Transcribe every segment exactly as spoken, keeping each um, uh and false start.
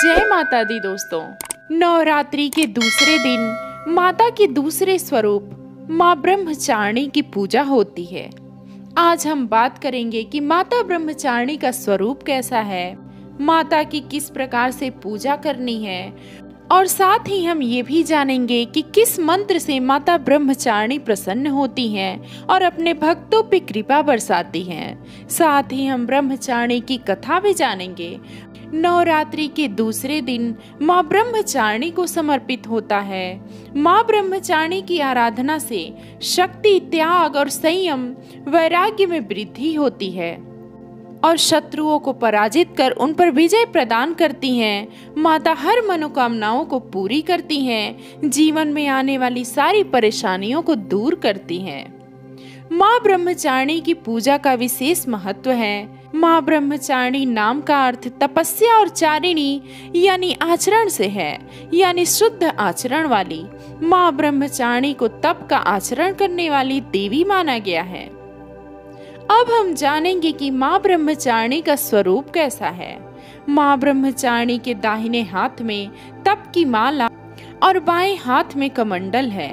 जय माता दी दोस्तों, नवरात्रि के दूसरे दिन माता के दूसरे स्वरूप माँ ब्रह्मचारिणी की पूजा होती है। आज हम बात करेंगे कि माता ब्रह्मचारिणी का स्वरूप कैसा है, माता की किस प्रकार से पूजा करनी है और साथ ही हम ये भी जानेंगे कि किस मंत्र से माता ब्रह्मचारिणी प्रसन्न होती हैं और अपने भक्तों पे कृपा बरसाती हैं। साथ ही हम ब्रह्मचारिणी की कथा भी जानेंगे। नवरात्रि के दूसरे दिन माँ ब्रह्मचारिणी को समर्पित होता है। माँ ब्रह्मचारिणी की आराधना से शक्ति, त्याग और संयम, वैराग्य में वृद्धि होती है और शत्रुओं को पराजित कर उन पर विजय प्रदान करती हैं। माता हर मनोकामनाओं को पूरी करती हैं, जीवन में आने वाली सारी परेशानियों को दूर करती हैं। माँ ब्रह्मचारिणी की पूजा का विशेष महत्व है। माँ ब्रह्मचारिणी नाम का अर्थ तपस्या और चारिणी यानी आचरण से है, यानी शुद्ध आचरण वाली। माँ ब्रह्मचारिणी को तप का आचरण करने वाली देवी माना गया है। अब हम जानेंगे कि माँ ब्रह्मचारिणी का स्वरूप कैसा है। माँ ब्रह्मचारिणी के दाहिने हाथ में तप की माला और बाएं हाथ में कमंडल है।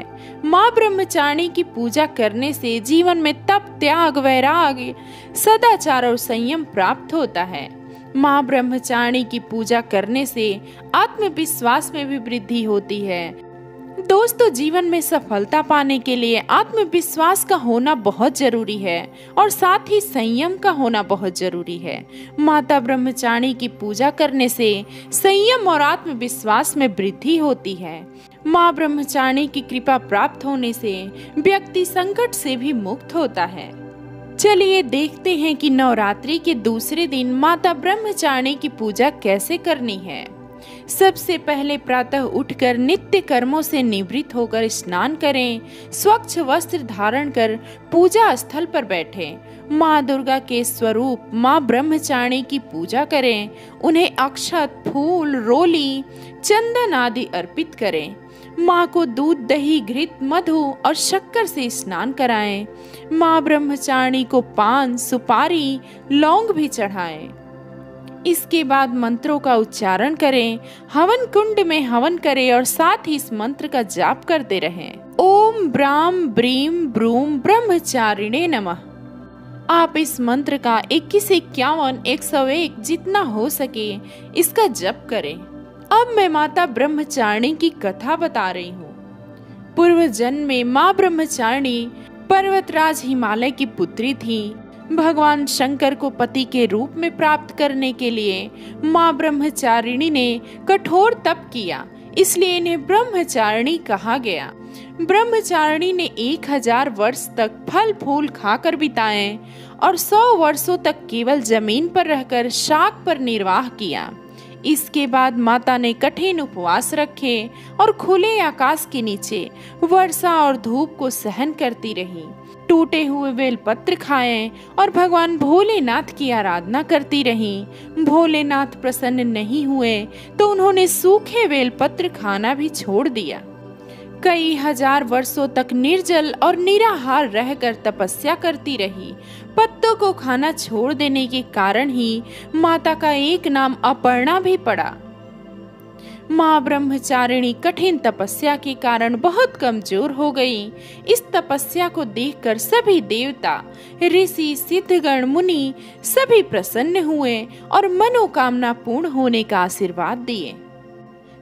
माँ ब्रह्मचारिणी की पूजा करने से जीवन में तप, त्याग, वैराग्य, सदाचार और संयम प्राप्त होता है। माँ ब्रह्मचारिणी की पूजा करने से आत्मविश्वास में भी वृद्धि होती है। दोस्तों, जीवन में सफलता पाने के लिए आत्मविश्वास का होना बहुत जरूरी है और साथ ही संयम का होना बहुत जरूरी है। माता ब्रह्मचारिणी की पूजा करने से संयम और आत्मविश्वास में वृद्धि होती है। माँ ब्रह्मचारिणी की कृपा प्राप्त होने से व्यक्ति संकट से भी मुक्त होता है। चलिए देखते हैं कि नवरात्रि के दूसरे दिन माता ब्रह्मचारिणी की पूजा कैसे करनी है। सबसे पहले प्रातः उठकर नित्य कर्मों से निवृत्त होकर स्नान करें, स्वच्छ वस्त्र धारण कर पूजा स्थल पर बैठें, माँ दुर्गा के स्वरूप माँ ब्रह्मचारिणी की पूजा करें, उन्हें अक्षत, फूल, रोली, चंदन आदि अर्पित करें। माँ को दूध, दही, घृत, मधु और शक्कर से स्नान कराएं। माँ ब्रह्मचारिणी को पान, सुपारी, लौंग भी चढ़ाएं। इसके बाद मंत्रों का उच्चारण करें, हवन कुंड में हवन करें और साथ ही इस मंत्र का जाप करते रहें। ओम ब्राम ब्रीम ब्रूम ब्रह्मचारिणे नमः। आप इस मंत्र का इक्कीस इक्यावन एक सौ एक जितना हो सके इसका जप करें। अब मैं माता ब्रह्मचारिणी की कथा बता रही हूँ। पूर्व जन्म में माँ ब्रह्मचारिणी पर्वतराज हिमालय की पुत्री थी। भगवान शंकर को पति के रूप में प्राप्त करने के लिए माँ ब्रह्मचारिणी ने कठोर तप किया, इसलिए इन्हें ब्रह्मचारिणी कहा गया। ब्रह्मचारिणी ने एक हजार वर्ष तक फल फूल खाकर बिताए और सौ वर्षों तक केवल जमीन पर रहकर शाक पर निर्वाह किया। इसके बाद माता ने कठिन उपवास रखे और खुले आकाश के नीचे वर्षा और धूप को सहन करती रही। टूटे हुए बेलपत्र खाएं और भगवान भोलेनाथ की आराधना करती रहीं। भोलेनाथ प्रसन्न नहीं हुए तो उन्होंने सूखे बेलपत्र खाना भी छोड़ दिया। कई हजार वर्षों तक निर्जल और निराहार रहकर तपस्या करती रही। पत्तों को खाना छोड़ देने के कारण ही माता का एक नाम अपर्णा भी पड़ा। माँ ब्रह्मचारिणी कठिन तपस्या के कारण बहुत कमजोर हो गई। इस तपस्या को देखकर सभी देवता, ऋषि, सिद्धगण, मुनि सभी प्रसन्न हुए और मनोकामना पूर्ण होने का आशीर्वाद दिए।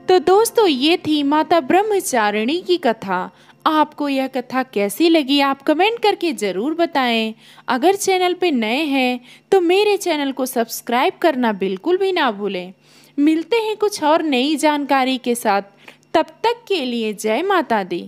तो दोस्तों, ये थी माता ब्रह्मचारिणी की कथा। आपको यह कथा कैसी लगी आप कमेंट करके ज़रूर बताएं। अगर चैनल पे नए हैं तो मेरे चैनल को सब्सक्राइब करना बिल्कुल भी ना भूलें। मिलते हैं कुछ और नई जानकारी के साथ, तब तक के लिए जय माता दी।